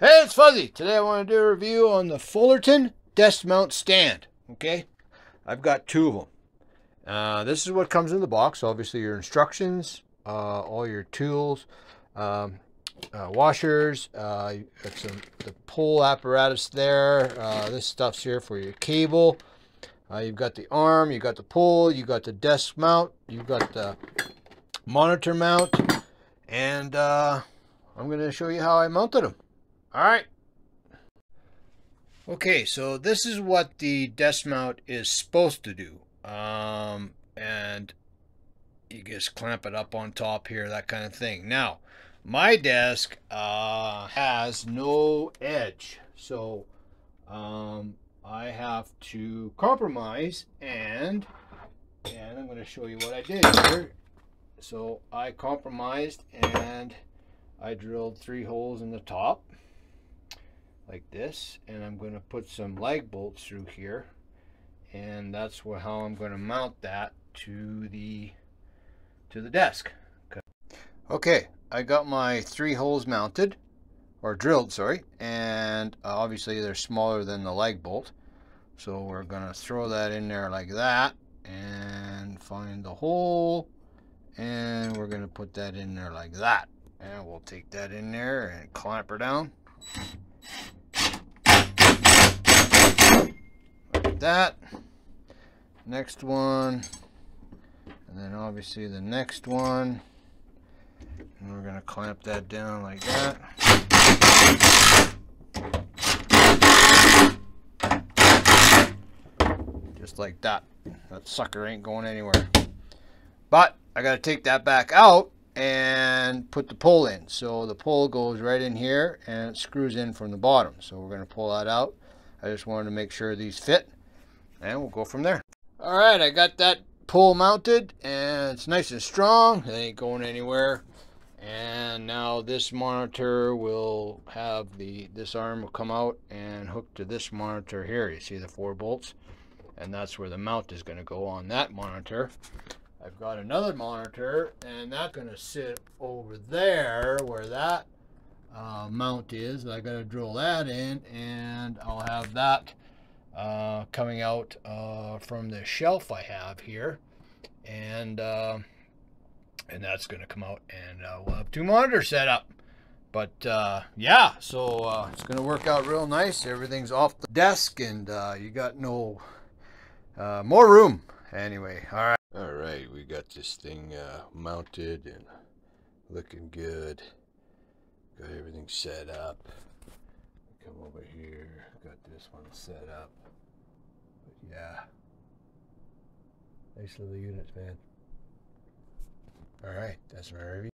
Hey, it's Fuzzy. Today I want to do a review on the Fullerton desk mount stand. Okay, I've got two of them. This is what comes in the box. Obviously your instructions, all your tools, washers, the pull apparatus there. This stuff's here for your cable. You've got the arm, you've got the pull, you've got the desk mount, you've got the monitor mount, and I'm going to show you how I mounted them. All right. Okay, so this is what the desk mount is supposed to do. And you just clamp it up on top here, that kind of thing. Now, my desk has no edge. So I have to compromise, and I'm going to show you what I did here. So I compromised and I drilled 3 holes in the top, like this, and I'm going to put some lag bolts through here, and that's how I'm going to mount that to the desk. Okay, I got my 3 holes mounted, or drilled, sorry, and obviously they're smaller than the lag bolt, so we're going to throw that in there like that, and find the hole, and we're going to put that in there like that, and we'll take that in there and clamp her down. Like that. Next one, and then obviously the next one, and we're going to clamp that down like that, just like that. That sucker ain't going anywhere, but I got to take that back out and put the pole in. So the pole goes right in here and it screws in from the bottom, so we're going to pull that out. I just wanted to make sure these fit, and we'll go from there. All right, I got that pole mounted and it's nice and strong, it ain't going anywhere. And now this monitor will have this arm will come out and hook to this monitor here. You see the 4 bolts, and that's where the mount is going to go on that monitor. I've got another monitor, and that's going to sit over there where that mount is. I got to drill that in, and I'll have that coming out from the shelf I have here, and that's going to come out, and we'll have 2 monitors set up. But yeah, so it's going to work out real nice. Everything's off the desk, and you got no more room anyway. All right. All right, we got this thing mounted and looking good. Got everything set up. Come over here, got this one set up. But yeah, nice little units, man. All right, that's my review.